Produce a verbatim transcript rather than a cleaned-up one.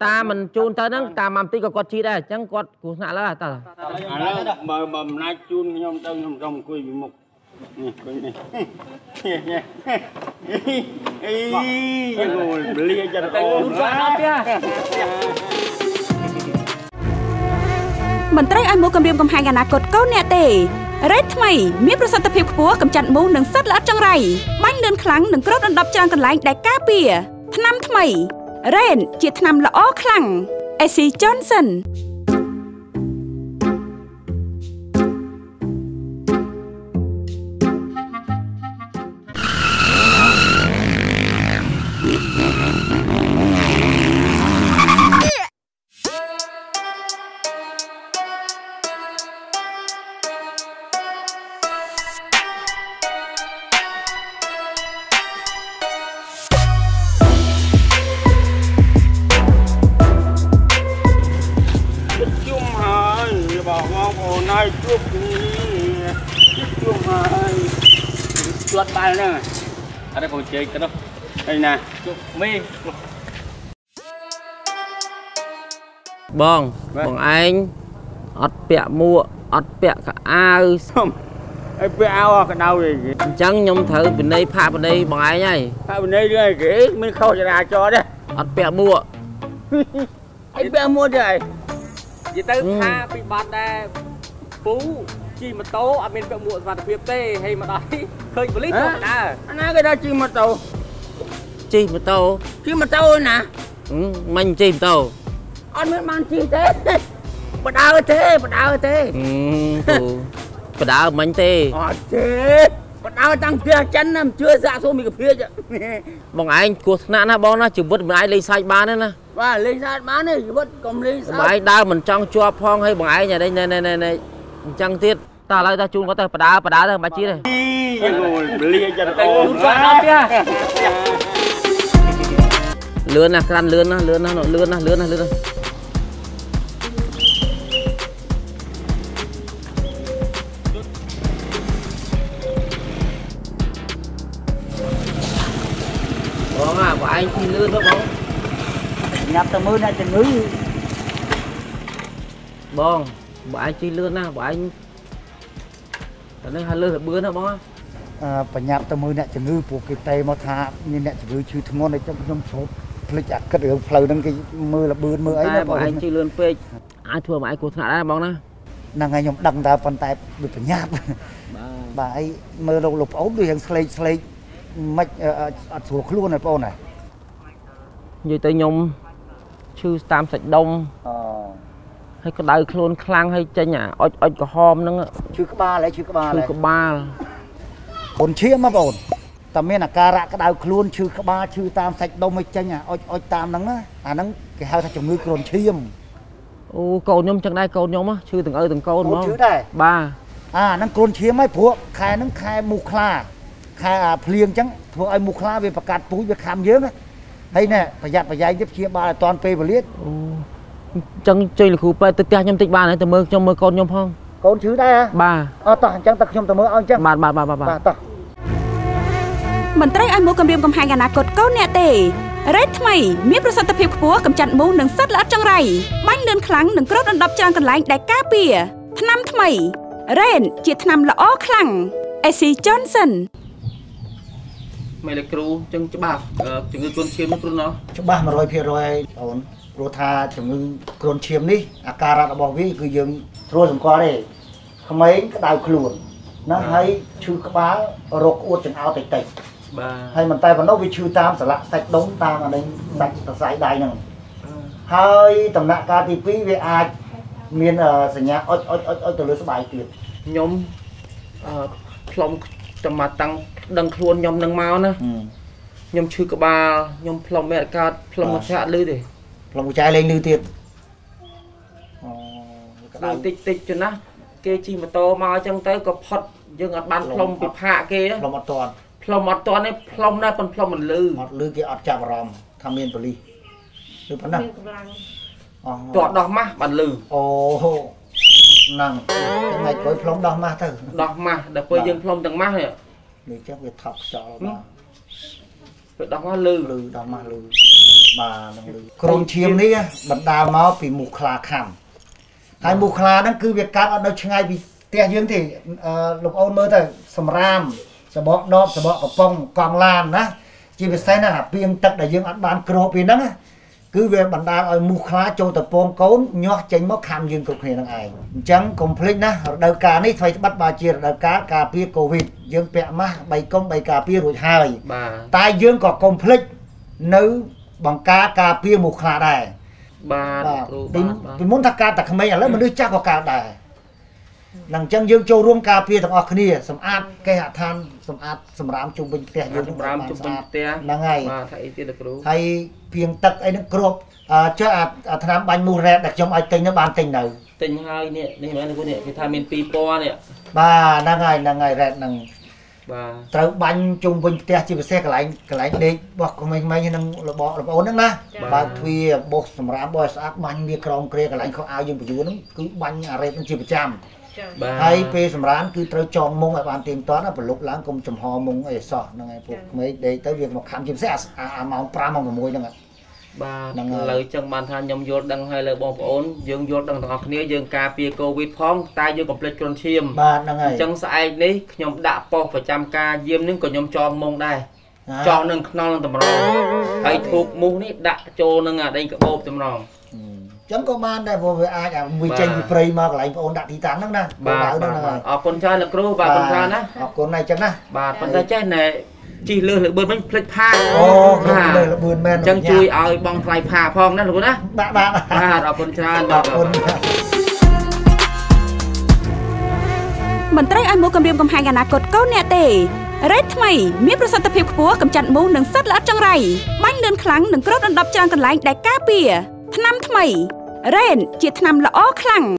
ta mình chun ta đó ta mầm tí có con chi đây chẳng con của nãy là ta mầm mầm nãy chun nhom tao nhom rồng cùi bị mục rồi bia chặt ôm mình tới ăn mua cầm riêng cầm hai ngàn nát cột câu nẹt tềเร็ดทำไมมีประสิทธิภาพขัวกำจัดมูลหนึ่งสัตว์ละจังไรบ้านเดินคลังหนึ่งกรดอันดับจางกันหลายได้ก้าเปียทนำทำไมเรนเจียทนำละอ้อคลังเอซีจอนสันเจ๊กระดกไอ้น่ะมีบองบองไอ้อัดเปียมัวอัดเปียกอ้าวไอ้เปียเอากระดาวดิจังยมเถอะเป็นได้พาเป็นได้บองไอ้ไงพาเป็นได้ด้วยเก๋ไม่เข้าจะด่าจอได้อัดเปียมัวไอ้เปียมัวเจ๊ยิ่งเติมพาปีบัดได้ปูจีมาโตอามินเปียมัวสวัสดิ์เปียเต้ให้มาได้เคยบริสุทธิ์นะน่าก็ได้จีมาโตจีมาโตจีมาโตนะมันจีมาโตอันมันมันจีเต้ปะดาวเต้ปะดาวเต้ปะดาวมันเต้อ๋อเต้ปะดาวตั้งเพียจันน้ำเชื่อสะสมมีกับเพียจ้ะบองไอ้กูถนัดนะบองนะจีบวัดมันไอ้เลยใส่บ้านนั่นนะว่าเลยใส่บ้านนี่จีบวัดกลมเลยใส่บองไอ้ดาวมันจ้องชัวพองให้บองไอ้เนี่ยได้เนี่ยเนี่ยเนี่ยจังทิศตาเราตาจูนก็เตะปะดาปะดาเตะมาจีเลยเลื่อนนะการเลื่อนนะเลื่อนนะเลื่อนนะเลื่อนนะเลื่อนนะบองอ่ะบองไอ้ที่เลื่อนแล้วบองงับตะมือได้จะงื้อบองบองไอ้ที่เลื่อนนะบองไอ้นั่นฮะเลื่อนเบื้อนะบองปัญญาตมือเนี่ยจะงื้อปวกกิเตมาทาเนี่ยเนี่ยจะงื้อชื่อทั้งหมดในจังน้ำสดพลิกจากกระเดื่องเพลินนั่งกิมือละเบือนมือไอ้เนี่ยบอกไอ้ชื่อเลื่อนเป๊ะไอ้ทั่วมาไอ้กูถนัดได้บ้างนะนั่งไงยมดังตาปันตายดูปัญญาบ่าไอ้มือเราหลบเอาดูอย่างสไลด์สไลด์ไม่อัดสัวคลุ้นในป้อนไหนอยู่แต่ยมชื่อตามสัจดงให้กระเดื่องโคลนคลางให้ใจหนาอ้อยอ้อยกระหอมนั่งชื่อกบ้าเลยชื่อกบ้าชื่อกบ้าบนเชี่ยมาบนแต่เมื่อนักการะก็ดาวคลุนชื่อขบ้าชื่อตามใส่ดมไม่ใช่ไงอ้อยอ้อยตามนั่งนะอ่านั่งแกหาถ้าจมือกลนเชี่ยมโอ้โกนยมจังได้โกนยมอ่ะชื่อถึงเออถึงโกนมั้งชื่อได้บ้าอ่านั่งกลนเชี่ยไม่ผัวใครนั่งใครมูคลาใครอ่าเพลียงจังผัวไอ้มูคลาไปประกาศปุ๋ยไปคำเยอะนะให้เนี่ยประหยัดประหยัดเย็บเชี่ยบ้าตอนไปบริษจังใจเลยครูไปติดใจยมติดบ้าเนี่ยแต่เมื่อจังเมื่อโกนยมห้องโกนชื่อได้อะบ้าอ๋อต่อจังตักยมแต่เมื่อเอาจังบ้าบ้าบ้าบ้าต่อมันไตรอันมูกำเรียมกำไฮกันนะกดเก้าเนเตเรดทำไมมีประสิทธิภาพขัวกำจัดมูลหนึ่งสัตว์ละจังไรบ้านเดินคลังหนึ่งกรดอันดับจางกันหลายได้ก้าเปียทนำทำไมเรนเจียทนำละอ้อคลังเอซีจอนสันไม่เลยครูจังจะบ้าจังจะกลนเชียมครูเนาะจะบ้ามาลอยเพียลอยโอนโรธาจังจะกลนเชียมนี่อาการะบอกวิคือยังโรสมกอเร่ทำไมก็ดาวคลุนนะให้ชื่อกบ้ารกอวดจังเอาเตะให้มันแต่มันนกวิชูตามสละใส่ดงตามอะไรใส่ใส่ได้หนึ่งเฮ้ยตำหนักการที่พี่เวอาเมียนสัญญาอ้อยอ้อยอ้อยอ้อยตัวเลือดสบายเกลียดยมพลอมจะมาตั้งดังครวนยมดังเมานะยมชื่อกบ้ายมพลอมแม่การพลอมชาลื้อดิพลอมชาเลยลื้อเทียดติดติดจนนะเกจิมาโตมาจังเต้ก็พอดยังอัดบ้านพลอมปิดผ้าเกยพลอมตอนพลอมตอนนี้พลอมได้เป็นพลอมมันลือหมดลือกี่อัดจับรอมทำเมียนปลีลือปนังตัวดอกมะมันลือโอ้นั่งยังไงก็พลอมดอกมะเถอะดอกมะเดี๋ยวไปยังพลอมดังมะเนี่ยนี่เจ้าไปทับจอมา ดอกมาลือลือดอกมาลือมาลงลือกรงเชียมนี่บรรดาเมาส์ปีมุคลาคำไอ้มุคลานั่นคือเวียดการเอาดอกช่างไงปีเตี้ยยืนที่หลบเอาเมื่อแต่สมรามสะบกนอบสะบกกระป๋องกองลานนะจีบไซน่ะเพียงตักได้ยืนอัดบานกรอบปีนั้นคือเวียดบรรดาไอ้มุคลาโจตะปงโกนย่อเจงมะขามยืนกบเฮนังไอ้จังคอมพลีทนะเดือดการนี่ไฟบัดบาเจียเดือดการกาพีโควิดยืนเปะมาใบก้มใบกาพีรุ่ยหายตายยืนก็คอมพลีทนึบังกากาเพียมุขลาได้บาดิดิมุนทักการแต่ทำไมอย่างแล้วมันด้วยจ้ากว่ากาได้หลังจากยืงโจร่วมกาเพียต่างออกนี่สมอาตแก่หาทานสมอาตสมรามจุบินเตียยืงรามจุบินเตียนั่งไงไทยเพียงตักไอ้นั่งกรบเจ้าอาธนามบันมูแรดแต่จอมไอติงนั่งบานติงหนึ่งติงไงเนี่ยนี่เหมือนกันเนี่ยที่ทำเป็นปีปอเนี่ยบ้านั่งไงนั่งไงแรดนั่งแต่บันจุงบนเตียจีบเสกหลายหลายเด็กบอกทำไมไม่ยังบอกเราเอานั่นนะบางทีบกสมรามบอยสักมันมีกรองเกลียกหลายเขาเอายังไปอยู่นั่นคือบันอะไรมันจีบจามไอ้เปย์สำรานคือเราจองมงไอ้บานเต็มตอนน่ะผลลุกล้างกลมจมหอมงไอ้สอดนั่งไงพวกไม่ได้แต่เวียนมาขำจิ้มแซ่บอ่ามองปลามองกับมวยนั่งไงบ้าเลยจังบานทานยมโยดดังให้เลยบองโอนยืงโยดดังต่างคนนี้ยืงกาเปียโกวิดพ้องตายยืงกับเปลือกจนเทียมบ้านั่งไงจังสายนี้ยมด่าปอกประจำกาเยี่ยมนึงกับยมจองมงได้จองนึงนอนลงตำรองไอ้ถูกมุ้งนี่ด่าโจนึงอ่ะได้กับโอบตำรองจังก็มาได้พอเวลาอย่างมีใจมีปรีมากหลายคนดักที่ตามนั่งนะบ่าวนั่งนะออกคนชายนักรู้บ่าวคนชายนะออกคนในจังนะบ่าวคนชายในจีเลื่อนหรือเบิร์นมันพลิกผ้าโอ้ค่ะจังจุยเอาบองไพรผ่าพองนั่นหรือนะบ่าวบ่าวออกคนชายบ่าวคนเหมือนไตรอันมูกำเรียมกำแพงอนาคตก็แน่เตะเรทใหม่มีประสิทธิภาพขัวกำจัดมูหนึ่งซัดละจังไรบ้านเดินครั้งหนึ่งกรอบอันดับจางกันหลายได้ก้าเปียทนำทำไมเรนจิตทนำละอ้อคลั่ง